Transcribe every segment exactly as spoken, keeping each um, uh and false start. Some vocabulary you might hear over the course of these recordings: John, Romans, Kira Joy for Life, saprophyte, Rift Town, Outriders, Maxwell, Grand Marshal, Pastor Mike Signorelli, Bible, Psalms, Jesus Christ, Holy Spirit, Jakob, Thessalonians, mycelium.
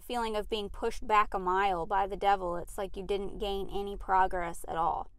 a feeling of being pushed back a mile by the devil. It's like you didn't gain any progress at all.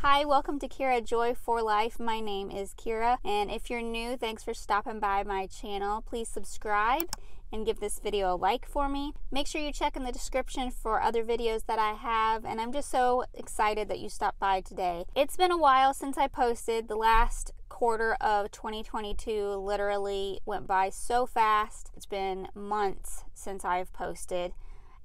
Hi, welcome to Kira Joy for Life. My name is Kira, and if you're new, thanks for stopping by my channel. Please subscribe and give this video a like for me. Make sure you check in the description for other videos that I have, and I'm just so excited that you stopped by today. It's been a while since I posted. The last quarter of twenty twenty-two literally went by so fast. It's been months since I've posted.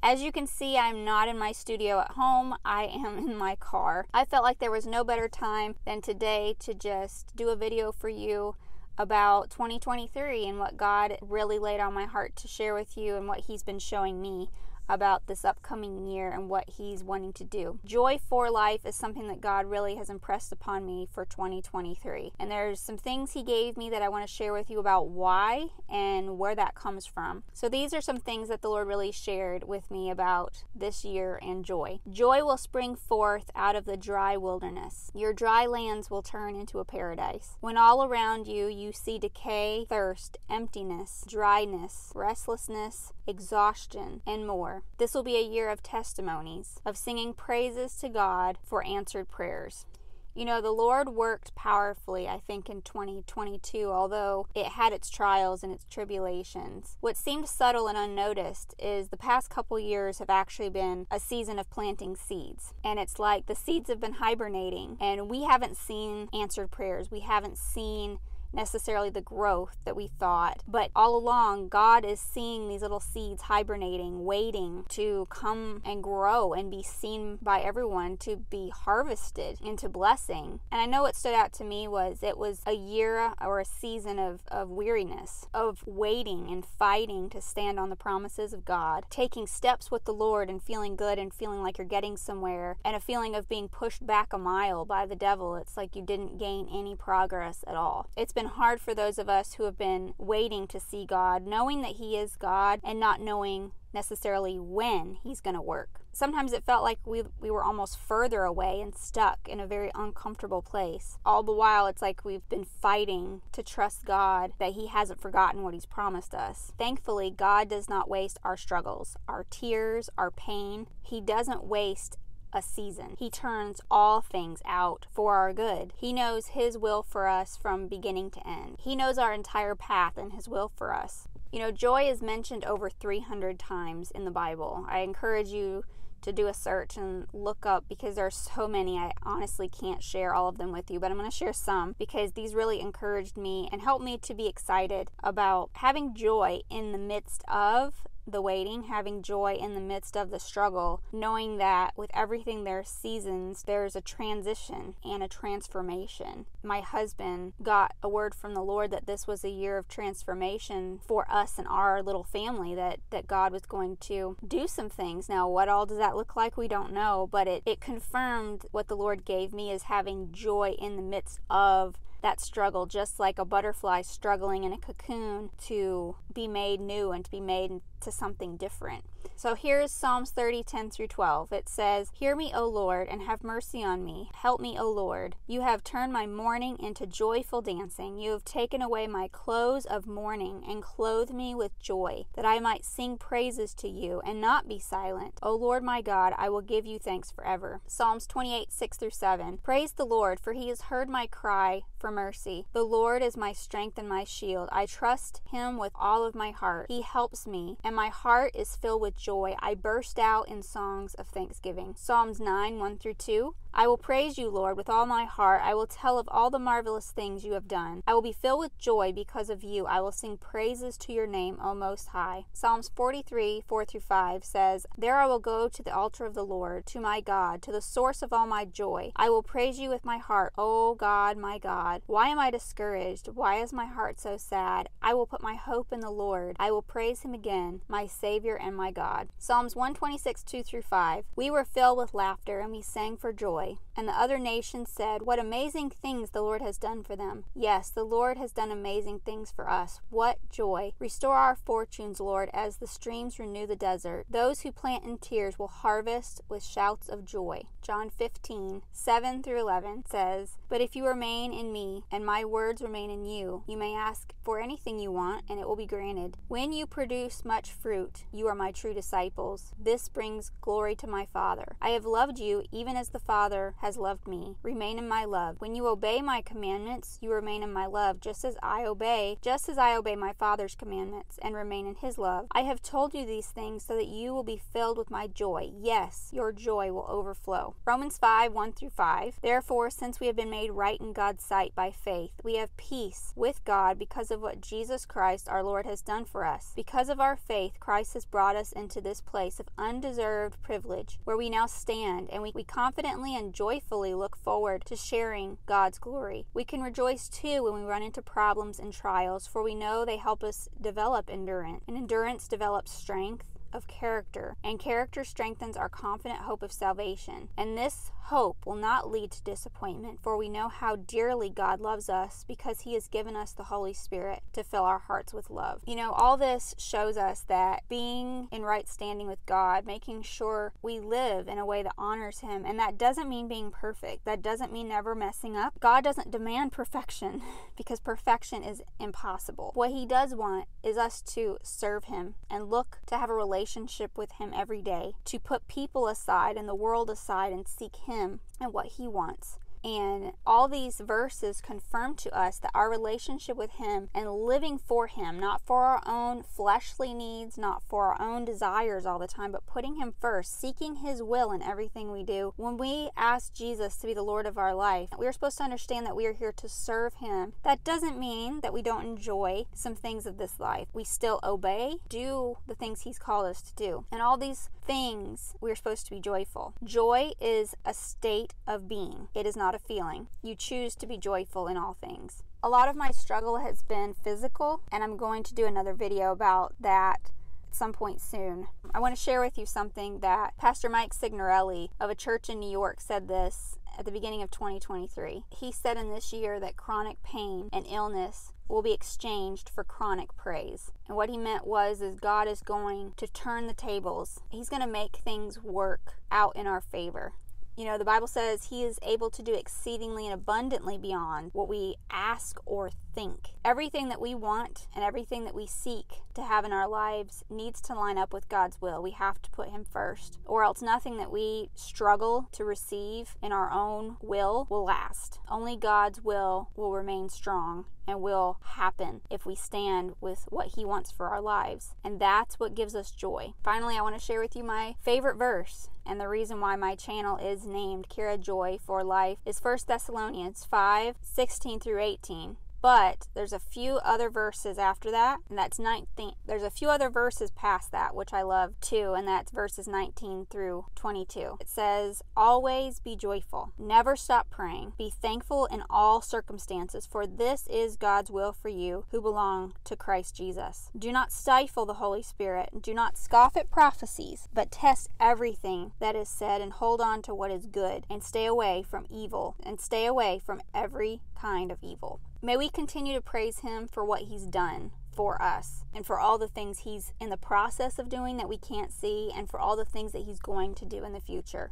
As you can see, I'm not in my studio at home. I am in my car. I felt like there was no better time than today to just do a video for you about twenty twenty-three and what God really laid on my heart to share with you and what He's been showing me about this upcoming year and what He's wanting to do. Joy for Life is something that God really has impressed upon me for twenty twenty-three. And there's some things He gave me that I want to share with you about why and where that comes from. So these are some things that the Lord really shared with me about this year and joy. Joy will spring forth out of the dry wilderness. Your dry lands will turn into a paradise. When all around you, you see decay, thirst, emptiness, dryness, restlessness, exhaustion, and more. This will be a year of testimonies, of singing praises to God for answered prayers. You know, the Lord worked powerfully, I think, in twenty twenty-two, although it had its trials and its tribulations. What seemed subtle and unnoticed is the past couple years have actually been a season of planting seeds. And it's like the seeds have been hibernating, and we haven't seen answered prayers. We haven't seen necessarily the growth that we thought, but all along God is seeing these little seeds hibernating, waiting to come and grow and be seen by everyone, to be harvested into blessing. And I know what stood out to me was it was a year or a season of, of weariness, of waiting and fighting to stand on the promises of God, taking steps with the Lord and feeling good and feeling like you're getting somewhere, and a feeling of being pushed back a mile by the devil. It's like you didn't gain any progress at all. It's been hard for those of us who have been waiting to see God, knowing that He is God and not knowing necessarily when He's going to work. Sometimes it felt like we we were almost further away and stuck in a very uncomfortable place. All the while, it's like we've been fighting to trust God that He hasn't forgotten what He's promised us. Thankfully, God does not waste our struggles, our tears, our pain. He doesn't waste a season. He turns all things out for our good. He knows His will for us from beginning to end. He knows our entire path and His will for us. You know, joy is mentioned over three hundred times in the Bible. I encourage you to do a search and look up, because there are so many. I honestly can't share all of them with you, but I'm going to share some because these really encouraged me and helped me to be excited about having joy in the midst of the waiting, having joy in the midst of the struggle, knowing that with everything there's seasons, there's a transition and a transformation. My husband got a word from the Lord that this was a year of transformation for us and our little family, that, that God was going to do some things. Now, what all does that look like? We don't know, but it, it confirmed what the Lord gave me is having joy in the midst of that struggle, just like a butterfly struggling in a cocoon to be made new and to be made into something different. So here's Psalms thirty, ten through twelve. It says, "Hear me, O Lord, and have mercy on me. Help me, O Lord. You have turned my mourning into joyful dancing. You have taken away my clothes of mourning and clothed me with joy, that I might sing praises to you and not be silent. O Lord my God, I will give you thanks forever." Psalms twenty-eight, six through seven. "Praise the Lord, for He has heard my cry for mercy. The Lord is my strength and my shield. I trust Him with all of my heart. He helps me, and my heart is filled with joy. I burst out in songs of thanksgiving." Psalms nine, one through two. "I will praise you, Lord, with all my heart. I will tell of all the marvelous things you have done. I will be filled with joy because of you. I will sing praises to your name, O Most High." Psalms forty-three, four through five says, "There I will go to the altar of the Lord, to my God, to the source of all my joy. I will praise you with my heart, O God, my God. Why am I discouraged? Why is my heart so sad? I will put my hope in the Lord. I will praise Him again, my Savior and my God." Psalms one twenty-six, two through five, "We were filled with laughter, and we sang for joy. And the other nations said, what amazing things the Lord has done for them. Yes, the Lord has done amazing things for us. What joy. Restore our fortunes, Lord, as the streams renew the desert. Those who plant in tears will harvest with shouts of joy." John fifteen, seven through eleven says, "But if you remain in me and my words remain in you, you may ask for anything you want, and it will be granted. When you produce much fruit, you are my true disciples. This brings glory to my Father. I have loved you even as the Father has loved me. Remain in my love. When you obey my commandments, you remain in my love, just as I obey, just as I obey my Father's commandments and remain in his love. I have told you these things so that you will be filled with my joy. Yes, your joy will overflow. Romans five, one through five. Therefore, since we have been made right in God's sight by faith, we have peace with God because of what Jesus Christ our Lord has done for us. Because of our faith, Christ has brought us into this place of undeserved privilege, where we now stand, and we, we confidently and joyfully look forward to sharing God's glory. We can rejoice too when we run into problems and trials, for we know they help us develop endurance, and endurance develops strength of character, and character strengthens our confident hope of salvation. And this hope will not lead to disappointment, for we know how dearly God loves us because he has given us the Holy Spirit to fill our hearts with love. You know, all this shows us that being in right standing with God, making sure we live in a way that honors him, and that doesn't mean being perfect. That doesn't mean never messing up. God doesn't demand perfection because perfection is impossible. What he does want is us to serve him and look to have a relationship relationship with him every day, to put people aside and the world aside and seek him and what he wants. And all these verses confirm to us that our relationship with him and living for him, not for our own fleshly needs, not for our own desires all the time, but putting him first, seeking his will in everything we do. When we ask Jesus to be the Lord of our life, we are supposed to understand that we are here to serve him. That doesn't mean that we don't enjoy some things of this life. We still obey, do the things he's called us to do. And all these things, we are supposed to be joyful. Joy is a state of being. It is not a feeling. You choose to be joyful in all things. A lot of my struggle has been physical, and I'm going to do another video about that at some point soon. I want to share with you something that Pastor Mike Signorelli of a church in New York said this at the beginning of twenty twenty-three. He said in this year that chronic pain and illness will be exchanged for chronic praise. And what he meant was is God is going to turn the tables. He's going to make things work out in our favor. You know, the Bible says he is able to do exceedingly and abundantly beyond what we ask or think. Everything that we want and everything that we seek to have in our lives needs to line up with God's will. We have to put him first, or else nothing that we struggle to receive in our own will will last. Only God's will will remain strong and will happen if we stand with what he wants for our lives. And that's what gives us joy. Finally, I want to share with you my favorite verse and the reason why my channel is named Kira Joy for Life is First Thessalonians five, sixteen through eighteen. But there's a few other verses after that, and that's nineteen. There's a few other verses past that, which I love too, and that's verses nineteen through twenty-two. It says, always be joyful. Never stop praying. Be thankful in all circumstances, for this is God's will for you who belong to Christ Jesus. Do not stifle the Holy Spirit. Do not scoff at prophecies, but test everything that is said and hold on to what is good, and stay away from evil, and stay away from every kind of evil. May we continue to praise him for what he's done for us, and for all the things he's in the process of doing that we can't see, and for all the things that he's going to do in the future.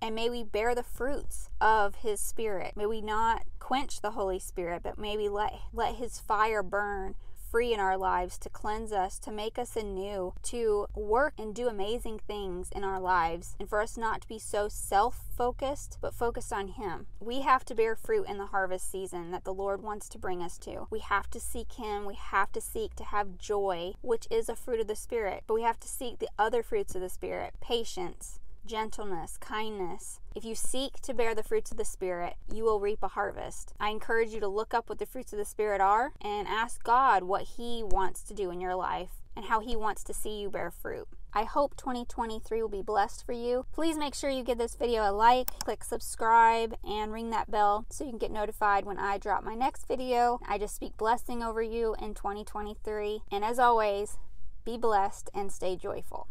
And may we bear the fruits of his Spirit. May we not quench the Holy Spirit, but may we let, let his fire burn free in our lives to cleanse us, to make us anew, to work and do amazing things in our lives, and for us not to be so self-focused, but focused on him. We have to bear fruit in the harvest season that the Lord wants to bring us to. We have to seek him. We have to seek to have joy, which is a fruit of the Spirit, but we have to seek the other fruits of the Spirit: patience, gentleness, kindness. If you seek to bear the fruits of the Spirit, you will reap a harvest. I encourage you to look up what the fruits of the Spirit are and ask God what he wants to do in your life and how he wants to see you bear fruit. I hope twenty twenty-three will be blessed for you. Please make sure you give this video a like, click subscribe, and ring that bell so you can get notified when I drop my next video. I just speak blessing over you in twenty twenty-three. And as always, be blessed and stay joyful.